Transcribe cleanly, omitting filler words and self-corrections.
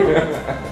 Yeah.